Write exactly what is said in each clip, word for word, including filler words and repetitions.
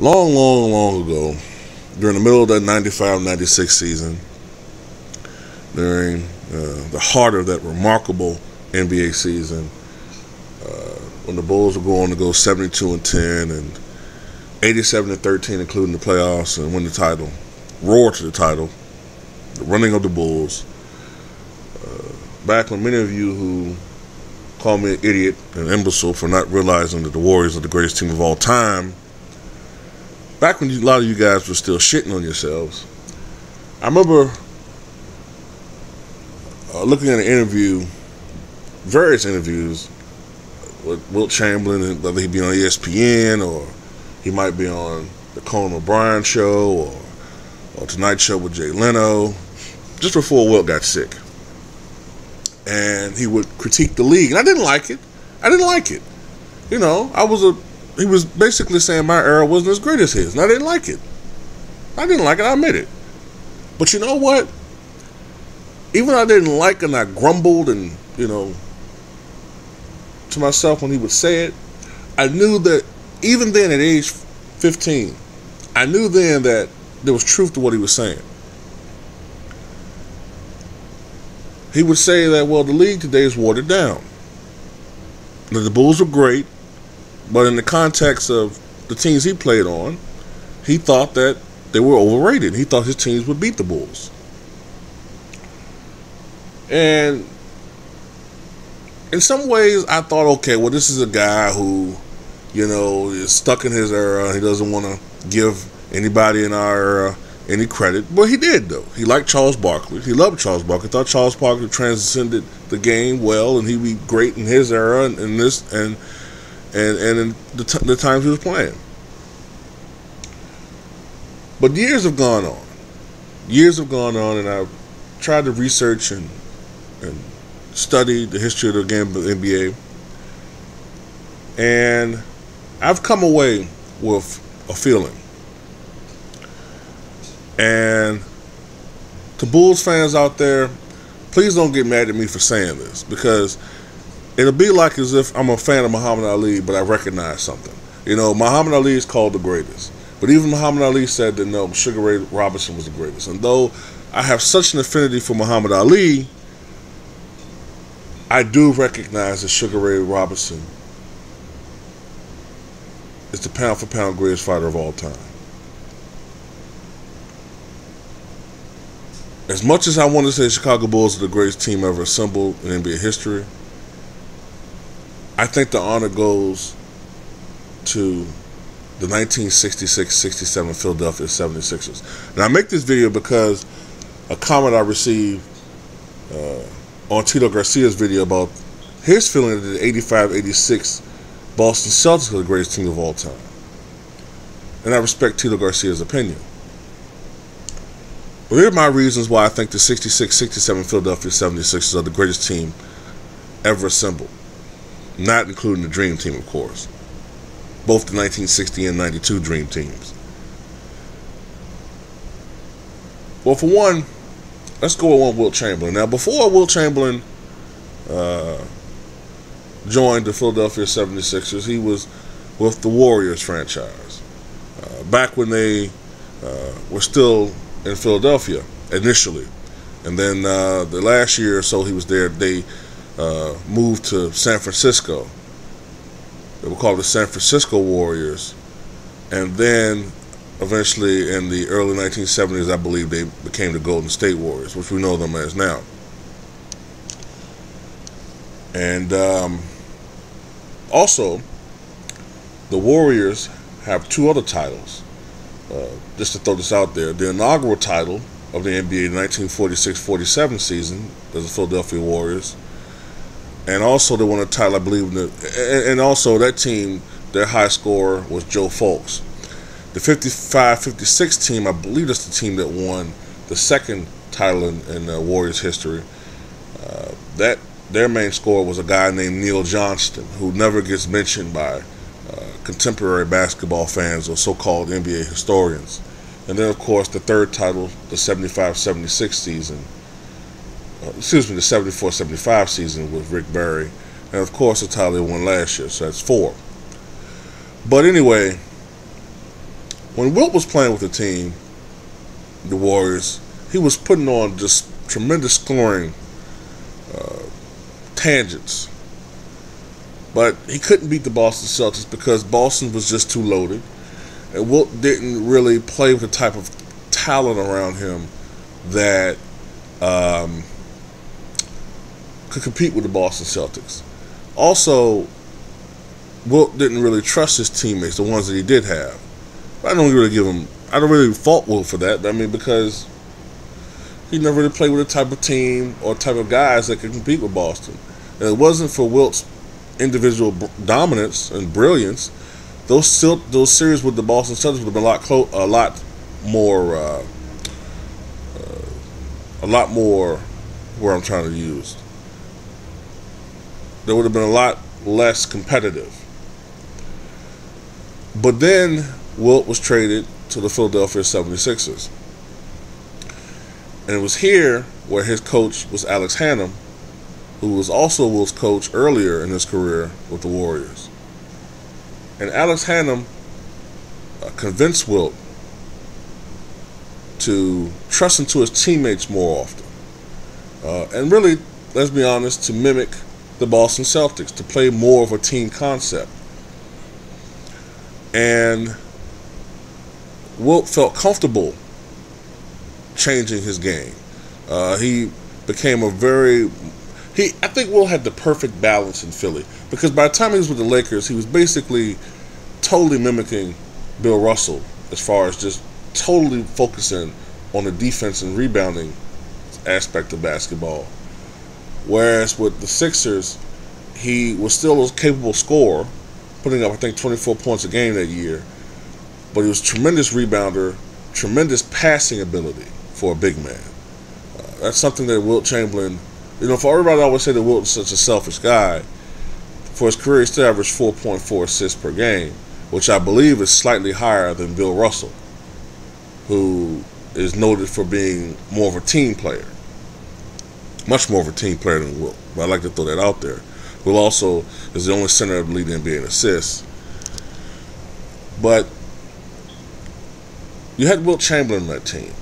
long, long, long ago, during the middle of that ninety-five ninety-six season, during uh, the heart of that remarkable N B A season, uh, when the Bulls were going to go seventy-two and ten and eighty-seven and thirteen, including the playoffs, and win the title, roar to the title, the running of the Bulls, uh, back when many of you who call me an idiot and imbecile for not realizing that the Warriors are the greatest team of all time, back when you, a lot of you guys were still shitting on yourselves, I remember uh, looking at an interview, various interviews with Wilt Chamberlain, and whether he'd be on E S P N or he might be on the Conan O'Brien show or, or Tonight Show with Jay Leno, just before Wilt got sick. And he would critique the league, and I didn't like it. I didn't like it. You know, I was a. He was basically saying my era wasn't as great as his, and I didn't like it. I didn't like it. I admit it. But you know what? Even though I didn't like and I grumbled and you know to myself when he would say it, I knew that even then at age fifteen, I knew then that there was truth to what he was saying. He would say that, well, the league today is watered down. That the Bulls were great, but in the context of the teams he played on, he thought that they were overrated. He thought his teams would beat the Bulls. And in some ways, I thought, okay, well, this is a guy who, you know, is stuck in his era. He doesn't want to give anybody in our era any credit, but he did though. He liked Charles Barkley. He loved Charles Barkley. Thought Charles Barkley transcended the game well, and he'd be great in his era and, and this and and and in the, t- the times he was playing. But years have gone on. Years have gone on, and I've tried to research and and study the history of the game of the N B A, and I've come away with a feeling. And to Bulls fans out there, please don't get mad at me for saying this, because it'll be like as if I'm a fan of Muhammad Ali, but I recognize something. You know, Muhammad Ali is called the greatest, but even Muhammad Ali said that no, Sugar Ray Robinson was the greatest. And though I have such an affinity for Muhammad Ali, I do recognize that Sugar Ray Robinson is the pound for pound greatest fighter of all time. As much as I want to say Chicago Bulls are the greatest team ever assembled in N B A history, I think the honor goes to the nineteen sixty-six sixty-seven Philadelphia seventy-sixers. And I make this video because a comment I received uh, on Tito Garcia's video about his feeling that the eighty-five eighty-six Boston Celtics are the greatest team of all time. And I respect Tito Garcia's opinion. Well, here are my reasons why I think the sixty-six sixty-seven Philadelphia seventy-sixers are the greatest team ever assembled. Not including the Dream Team, of course. Both the nineteen sixty and ninety-two Dream Teams. Well, for one, let's go with one Wilt Chamberlain. Now, before Wilt Chamberlain uh, joined the Philadelphia seventy-sixers, he was with the Warriors franchise. Uh, back when they uh, were still in Philadelphia initially, and then uh, the last year or so he was there, they uh, moved to San Francisco. They were called the San Francisco Warriors, and then eventually in the early nineteen seventies, I believe, they became the Golden State Warriors, which we know them as now. And um, also, the Warriors have two other titles. Uh, just to throw this out there, the inaugural title of the N B A nineteen forty-six forty-seven season as the Philadelphia Warriors, and also they won a title, I believe, in the, and, and also that team, their high scorer was Joe Fulks. The fifty-five fifty-six team, I believe that's the team that won the second title in, in uh, Warriors history. Uh, that their main scorer was a guy named Neil Johnston, who never gets mentioned by contemporary basketball fans or so-called N B A historians. And then, of course, the third title, the seventy-five seventy-six season, uh, excuse me, the seventy-four seventy-five season with Rick Barry, and of course the title they won last year, so that's four. But anyway, when Wilt was playing with the team, the Warriors, he was putting on just tremendous scoring uh, tangents. But he couldn't beat the Boston Celtics because Boston was just too loaded. And Wilt didn't really play with the type of talent around him that um, could compete with the Boston Celtics. Also, Wilt didn't really trust his teammates, the ones that he did have. I don't really give him, I don't really fault Wilt for that. I mean, because he never really played with the type of team or type of guys that could compete with Boston. And it wasn't for Wilt's individual dominance and brilliance, those those series with the Boston Celtics would have been a lot clo- a lot more, uh, uh, a lot more. Where I'm trying to use, they would have been a lot less competitive. But then Wilt was traded to the Philadelphia seventy-sixers, and it was here where his coach was Alex Hannum, who was also Wilt's coach earlier in his career with the Warriors. And Alex Hannum uh, convinced Wilt to trust into his teammates more often. Uh, and really, let's be honest, to mimic the Boston Celtics, to play more of a team concept. And Wilt felt comfortable changing his game. Uh, he became a very... He, I think Wilt had the perfect balance in Philly, because by the time he was with the Lakers, he was basically totally mimicking Bill Russell as far as just totally focusing on the defense and rebounding aspect of basketball. Whereas with the Sixers, he was still a capable scorer, putting up, I think, twenty-four points a game that year, but he was a tremendous rebounder, tremendous passing ability for a big man. Uh, that's something that Wilt Chamberlain... You know, for everybody, I always say that Wilt is such a selfish guy. For his career, he still averaged four point four assists per game, which I believe is slightly higher than Bill Russell, who is noted for being more of a team player. Much more of a team player than Wilt, but I like to throw that out there. Wilt also is the only center to lead the N B A in assists. But you had Wilt Chamberlain on that team.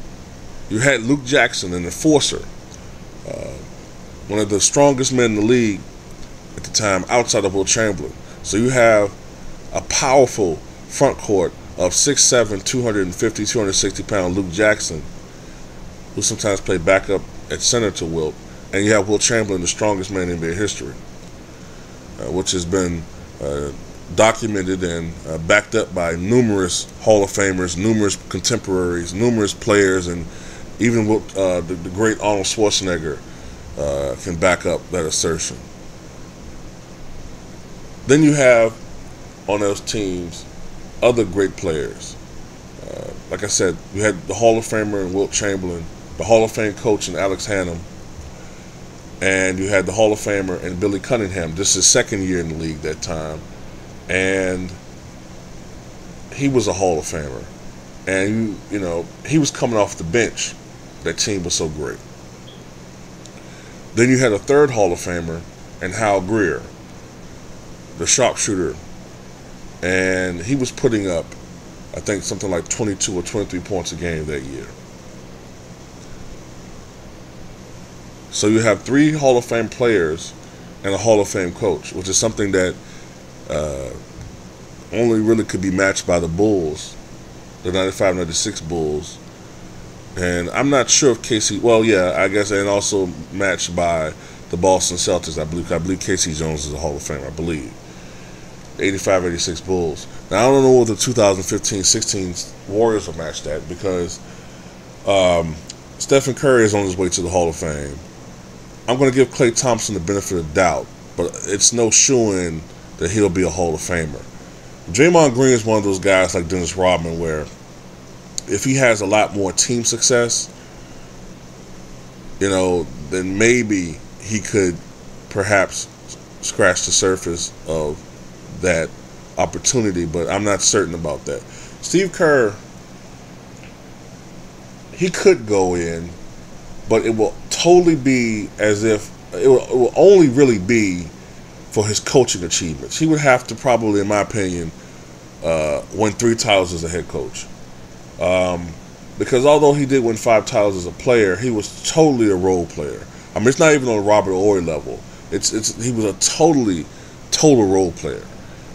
You had Luke Jackson, an enforcer. Uh, One of the strongest men in the league at the time outside of Wilt Chamberlain. So you have a powerful front court of six seven, two hundred fifty, two hundred sixty pound Luke Jackson, who sometimes played backup at center to Wilt. And you have Wilt Chamberlain, the strongest man in N B A history, uh, which has been uh, documented and uh, backed up by numerous Hall of Famers, numerous contemporaries, numerous players, and even Wilt, uh, the, the great Arnold Schwarzenegger, Uh, can back up that assertion. Then you have on those teams other great players. Uh, like I said, you had the Hall of Famer and Wilt Chamberlain, the Hall of Fame coach and Alex Hannum, and you had the Hall of Famer and Billy Cunningham. This is his second year in the league that time, and he was a Hall of Famer. And you, you know, he was coming off the bench. That team was so great. Then you had a third Hall of Famer and Hal Greer, the sharpshooter. And he was putting up, I think, something like twenty-two or twenty-three points a game that year. So you have three Hall of Fame players and a Hall of Fame coach, which is something that uh, only really could be matched by the Bulls, the ninety-five ninety-six Bulls. And I'm not sure if K C... Well, yeah, I guess, and also matched by the Boston Celtics, I believe. I believe K C. Jones is a Hall of Famer, I believe. eighty-five eighty-six Bulls. Now, I don't know whether the two thousand fifteen sixteen Warriors will match that, because um, Stephen Curry is on his way to the Hall of Fame. I'm going to give Klay Thompson the benefit of the doubt, but it's no shoo-in that he'll be a Hall of Famer. Draymond Green is one of those guys like Dennis Rodman where... if he has a lot more team success, you know, then maybe he could perhaps scratch the surface of that opportunity, but I'm not certain about that. Steve Kerr, he could go in, but it will totally be as if, it will, it will only really be for his coaching achievements. He would have to probably, in my opinion, uh, win three titles as a head coach. Um, because although he did win five titles as a player, he was totally a role player. I mean, it's not even on a Robert Ory level. It's it's he was a totally, total role player.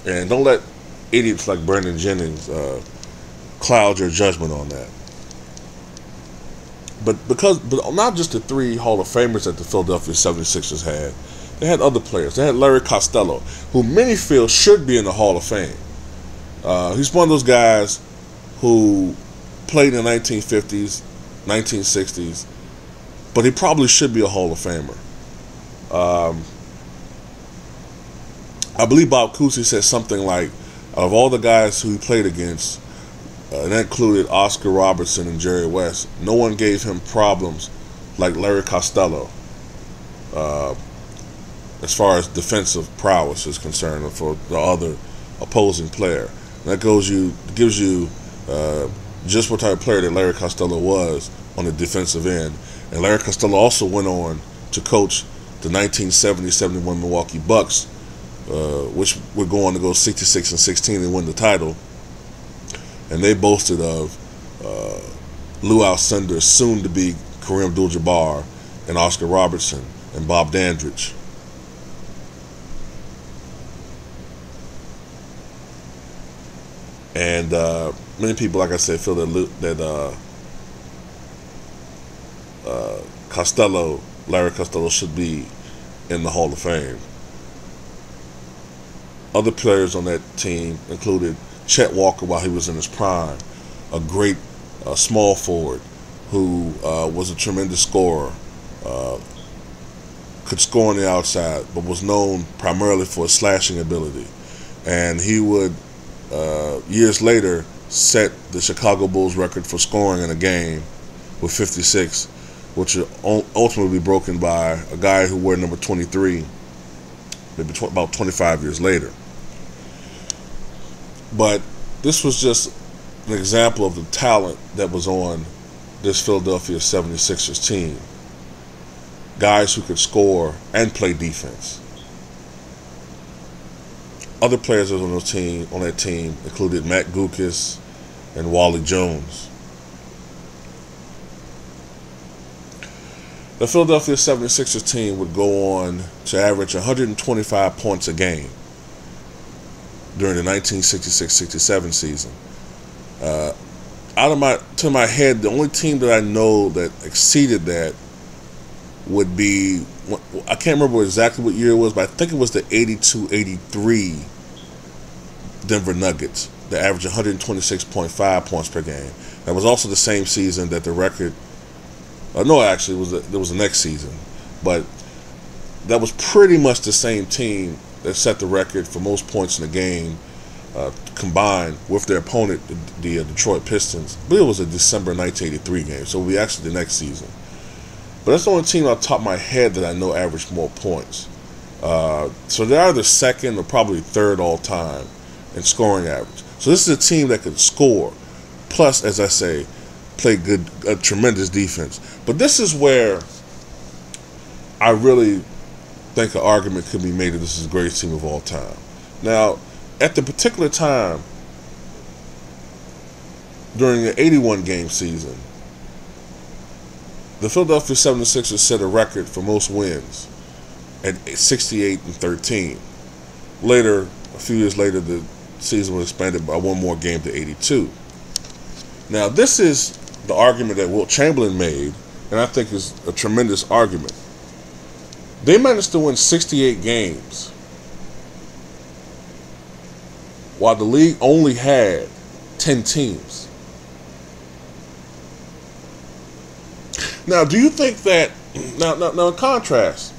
And don't let idiots like Brandon Jennings uh, cloud your judgment on that. But because, but not just the three Hall of Famers that the Philadelphia seventy-sixers had. They had other players. They had Larry Costello, who many feel should be in the Hall of Fame. Uh, he's one of those guys who played in the nineteen fifties, nineteen sixties, but he probably should be a Hall of Famer. Um, I believe Bob Cousy said something like, out of all the guys who he played against, uh, and that included Oscar Robertson and Jerry West, no one gave him problems like Larry Costello, uh, as far as defensive prowess is concerned for the other opposing player. And that goes you gives you uh, just what type of player that Larry Costello was on the defensive end. And Larry Costello also went on to coach the nineteen seventy seventy-one Milwaukee Bucks, uh, which were going to go sixty-six and sixteen and win the title. And they boasted of uh, Lou Alcindor, soon-to-be Kareem Abdul-Jabbar, and Oscar Robertson and Bob Dandridge. And uh, many people, like I said, feel that that uh, uh, Costello, Larry Costello, should be in the Hall of Fame. Other players on that team included Chet Walker while he was in his prime, a great uh, small forward who uh, was a tremendous scorer, uh, could score on the outside, but was known primarily for his slashing ability. And he would... Uh, years later, set the Chicago Bulls record for scoring in a game with fifty-six, which will ultimately be broken by a guy who wore number twenty-three maybe tw about twenty-five years later. But this was just an example of the talent that was on this Philadelphia seventy-sixers team. Guys who could score and play defense. Other players on those team on that team included Matt Gukas and Wally Jones. The Philadelphia seventy-sixers team would go on to average one hundred twenty-five points a game during the nineteen sixty-six sixty-seven season. Uh, out of my to my head, the only team that I know that exceeded that would be, I can't remember exactly what year it was, but I think it was the eighty-two eighty-three Denver Nuggets that averaged one hundred twenty-six point five points per game. That was also the same season that the record, uh, no actually it was, the, it was the next season, but that was pretty much the same team that set the record for most points in the game uh, combined with their opponent, the, the Detroit Pistons. I believe it was a December nineteen eighty-three game, so it would be actually the next season. But that's the only team off the top of my head that I know averaged more points. Uh, so they are the second or probably third all-time in scoring average. So this is a team that could score, plus, as I say, play good, uh, tremendous defense. But this is where I really think an argument could be made that this is the greatest team of all time. Now, at the particular time, during the eighty-one game season, the Philadelphia seventy-sixers set a record for most wins at sixty-eight and thirteen. Later, a few years later, the season was expanded by one more game to eighty-two. Now, this is the argument that Wilt Chamberlain made, and I think is a tremendous argument. They managed to win sixty-eight games, while the league only had ten teams. Now, do you think that, now, now, now in contrast,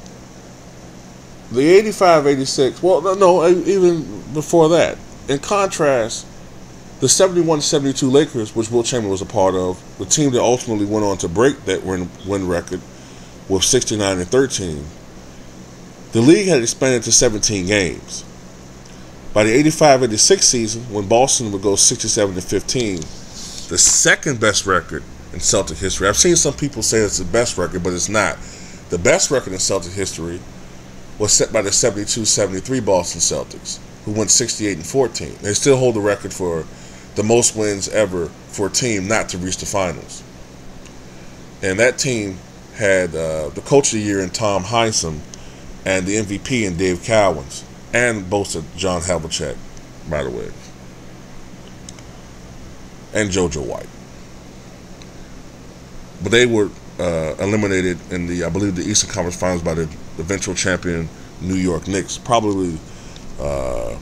the eighty-five eighty-six, well, no, no, even before that, in contrast, the seventy-one seventy-two Lakers, which Wilt Chamberlain was a part of, the team that ultimately went on to break that win, win record with sixty-nine and thirteen, the league had expanded to seventeen games. By the eighty-five eighty-six season, when Boston would go sixty-seven to fifteen, the second best record in Celtic history. I've seen some people say it's the best record, but it's not. The best record in Celtic history was set by the seventy-two seventy-three Boston Celtics, who went sixty-eight and fourteen. They still hold the record for the most wins ever for a team not to reach the finals. And that team had uh, the coach of the year in Tom Heinsohn and the M V P in Dave Cowens, and both of John Havlicek, by the way, and JoJo White. But they were uh, eliminated in the, I believe, the Eastern Conference Finals by the eventual champion New York Knicks. Probably, uh,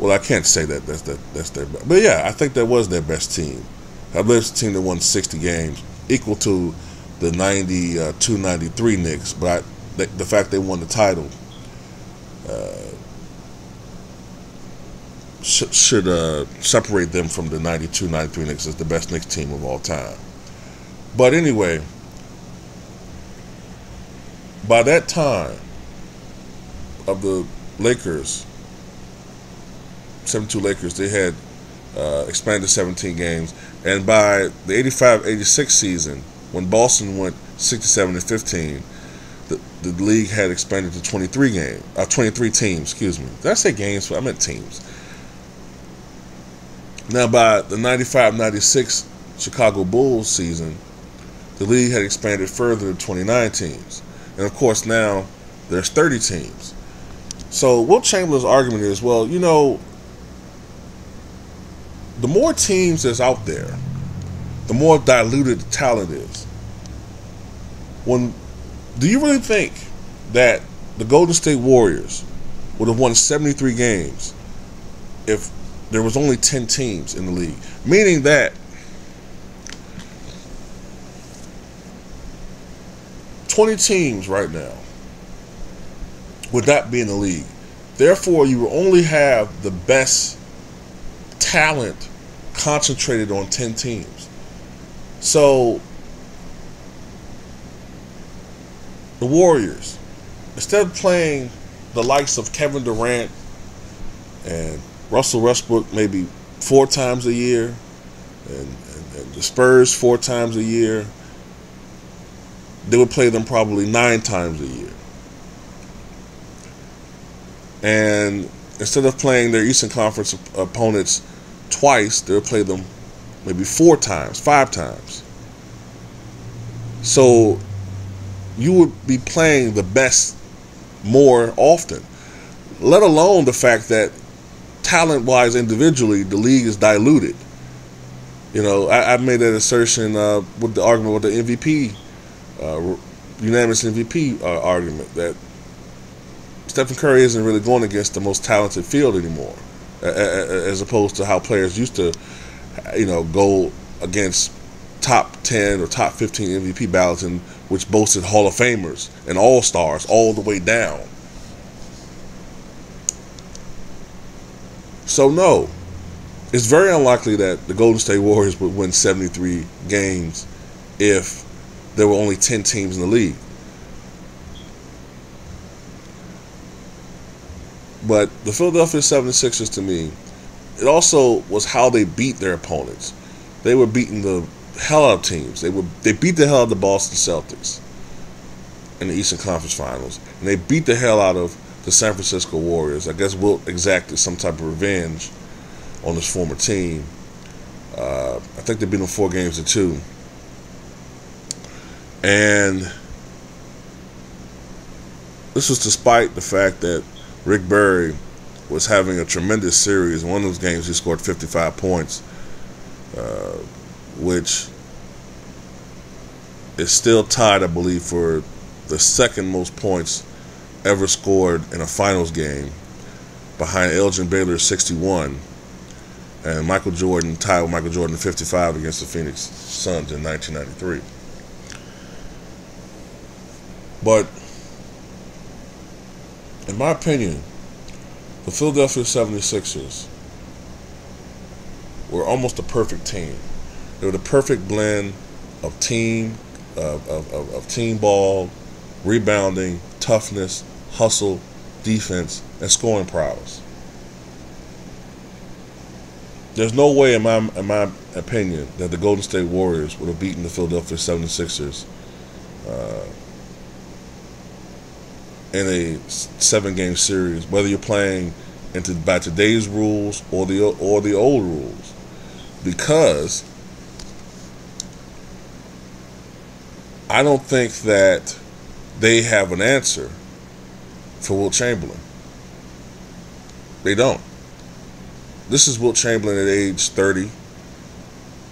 well, I can't say that that's that that's their best. But yeah, I think that was their best team. I believe it's the team that won sixty games, equal to the ninety-two ninety-three Knicks. But I, the, the fact they won the title uh, sh- should uh, separate them from the ninety-two ninety-three Knicks as the best Knicks team of all time. But anyway, by that time of the Lakers, seventy-two Lakers, they had uh, expanded seventeen games. And by the eighty-five eighty-six season, when Boston went sixty-seven and fifteen, the, the league had expanded to twenty-three games, uh, twenty-three teams, excuse me. Did I say games? I meant teams. Now, by the ninety-five ninety-six Chicago Bulls season, the league had expanded further to twenty-nine teams. And, of course, now there's thirty teams. So Wilt Chamberlain's argument is, well, you know, the more teams that's out there, the more diluted the talent is. When, do you really think that the Golden State Warriors would have won seventy-three games if there was only ten teams in the league? Meaning that twenty teams right now would not be in the league. Therefore, you will only have the best talent concentrated on ten teams. So the Warriors, instead of playing the likes of Kevin Durant and Russell Westbrook maybe four times a year, and, and, and the Spurs four times a year, they would play them probably nine times a year. And instead of playing their Eastern Conference op- opponents twice, they would play them maybe four times, five times. So you would be playing the best more often, let alone the fact that talent-wise, individually, the league is diluted. You know, I, I made that assertion uh, with the argument with the M V P Uh, unanimous M V P uh, argument that Stephen Curry isn't really going against the most talented field anymore, uh, as opposed to how players used to, you know, go against top ten or top fifteen M V P balloting, which boasted Hall of Famers and All-Stars all the way down. So no, it's very unlikely that the Golden State Warriors would win seventy-three games if there were only ten teams in the league. But the Philadelphia seventy-sixers, to me, it also was how they beat their opponents. They were beating the hell out of teams. They were they beat the hell out of the Boston Celtics in the Eastern Conference Finals. And they beat the hell out of the San Francisco Warriors. I guess Wilt exacted some type of revenge on his former team. Uh, I think they beat them four games to two. And this was despite the fact that Rick Barry was having a tremendous series. In one of those games, he scored fifty-five points, uh, which is still tied, I believe, for the second most points ever scored in a finals game, behind Elgin Baylor's sixty-one, and Michael Jordan tied with Michael Jordan fifty-five against the Phoenix Suns in nineteen ninety-three. But in my opinion, the Philadelphia seventy-sixers were almost the perfect team. They were the perfect blend of team, of, of, of, of team ball, rebounding, toughness, hustle, defense, and scoring prowess. There's no way, in my, in my opinion, that the Golden State Warriors would have beaten the Philadelphia seventy-sixers uh, in a seven-game series, whether you're playing into by today's rules or the or the old rules, because I don't think that they have an answer for Wilt Chamberlain. They don't. This is Wilt Chamberlain at age thirty,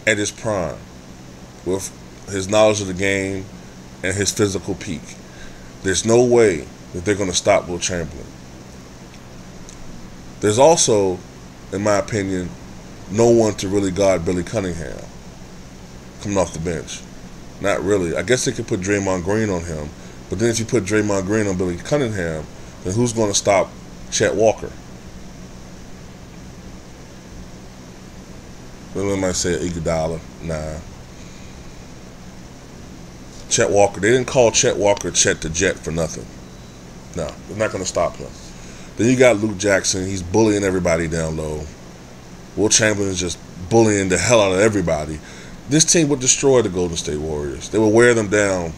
at his prime, with his knowledge of the game and his physical peak. There's no way that they're going to stop Wilt Chamberlain. There's also, in my opinion, no one to really guard Billy Cunningham coming off the bench. Not really. I guess they could put Draymond Green on him, but then if you put Draymond Green on Billy Cunningham, then who's going to stop Chet Walker? They might say Iguodala. Nah. Chet Walker. They didn't call Chet Walker Chet the Jet for nothing. No, they're not going to stop him. Then you got Luke Jackson. He's bullying everybody down low. Wilt Chamberlain is just bullying the hell out of everybody. This team would destroy the Golden State Warriors. They would wear them down.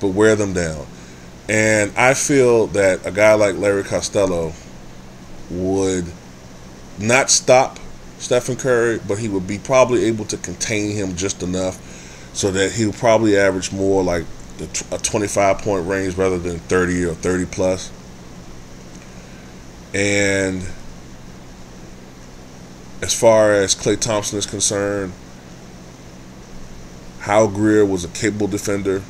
But wear them down. And I feel that a guy like Larry Costello would not stop Stephen Curry, but he would be probably able to contain him just enough so that he'll probably average more like the, a twenty-five point range rather than thirty or thirty plus. And as far as Klay Thompson is concerned, Hal Greer was a capable defender.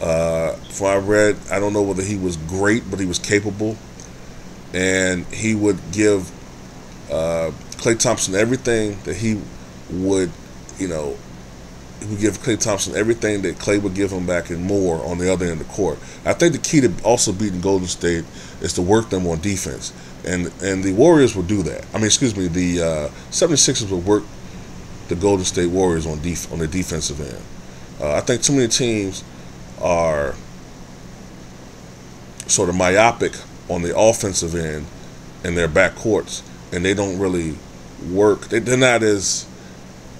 Uh, from what I read, I don't know whether he was great, but he was capable. And he would give uh, Klay Thompson everything that he would, you know, he would give Klay Thompson everything that Klay would give him back and more on the other end of the court. I think the key to also beating Golden State is to work them on defense. And and the Warriors will do that. I mean, excuse me, the uh, seventy-sixers will work the Golden State Warriors on def- on the defensive end. Uh, I think too many teams are sort of myopic on the offensive end in their backcourts, and they don't really work. They, they're not as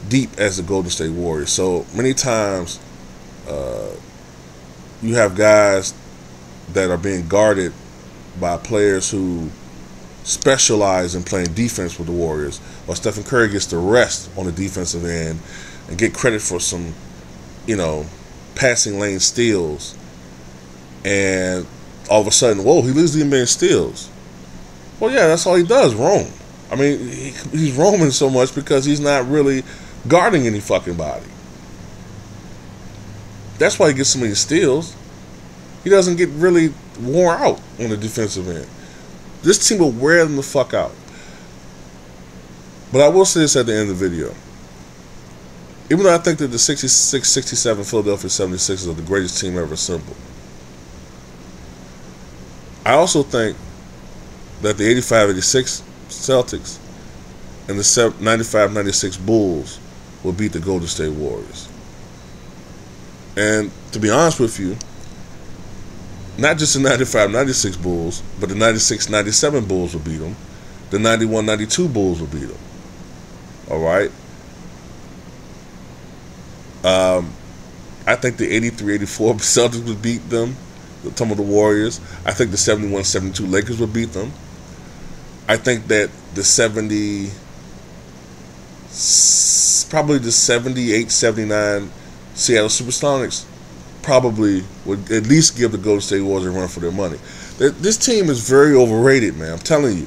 deep as the Golden State Warriors. So many times uh, you have guys that are being guarded by players who specialize in playing defense with the Warriors, or Stephen Curry gets the rest on the defensive end and get credit for some, you know, passing lane steals, and all of a sudden, whoa, he leads the N B A in steals. Well, yeah, that's all he does, roam. I mean, he, he's roaming so much because he's not really guarding any fucking body. That's why he gets so many steals. He doesn't get really worn out on the defensive end. This team will wear them the fuck out. But I will say this at the end of the video. Even though I think that the sixty-six sixty-seven Philadelphia seventy-sixers are the greatest team ever assembled, I also think that the eighty-five eighty-six Celtics and the ninety-five ninety-six Bulls will beat the Golden State Warriors. And to be honest with you, not just the ninety-five ninety-six Bulls, but the ninety-six ninety-seven Bulls will beat them. The ninety-one ninety-two Bulls will beat them. All right? Um, I think the eighty-three eighty-four Celtics would beat them, the some of the Warriors. I think the seventy-one seventy-two Lakers would beat them. I think that the seventy, probably the seventy-eight seventy-nine Seattle Supersonics probably would at least give the Golden State Warriors a run for their money. This team is very overrated, man. I'm telling you.